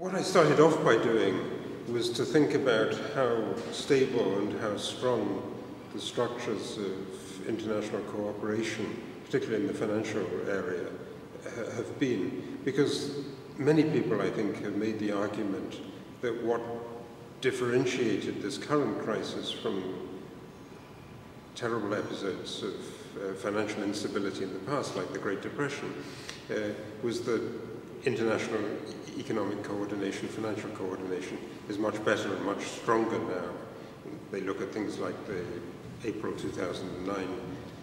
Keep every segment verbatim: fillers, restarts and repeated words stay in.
What I started off by doing was to think about how stable and how strong the structures of international cooperation, particularly in the financial area, have been. Because many people, I think, have made the argument that what differentiated this current crisis from terrible episodes of uh, financial instability in the past, like the Great Depression, uh, was that international economic coordination, financial coordination, is much better and much stronger now. They look at things like the April two thousand nine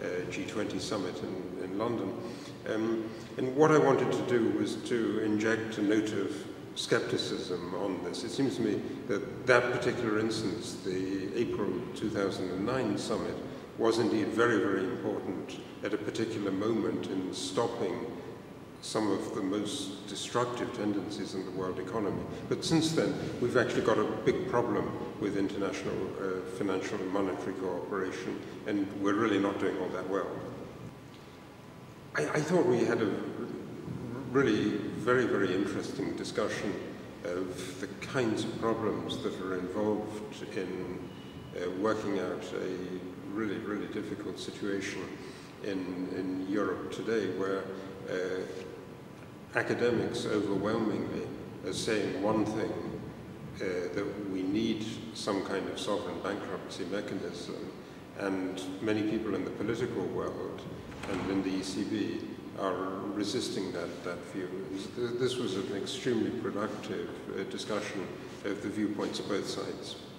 uh, G twenty summit in, in London. Um, and what I wanted to do was to inject a note of skepticism on this. It seems to me that that particular instance, the April two thousand nine summit, was indeed very, very important at a particular moment in stopping some of the most destructive tendencies in the world economy. But since then, we've actually got a big problem with international uh, financial and monetary cooperation, and we're really not doing all that well. I, I thought we had a really very, very interesting discussion of the kinds of problems that are involved in uh, working out a really, really difficult situation in, in Europe today, where Uh, academics overwhelmingly are saying one thing, uh, that we need some kind of sovereign bankruptcy mechanism, and many people in the political world and in the E C B are resisting that, that view. This was an extremely productive uh, discussion of the viewpoints of both sides.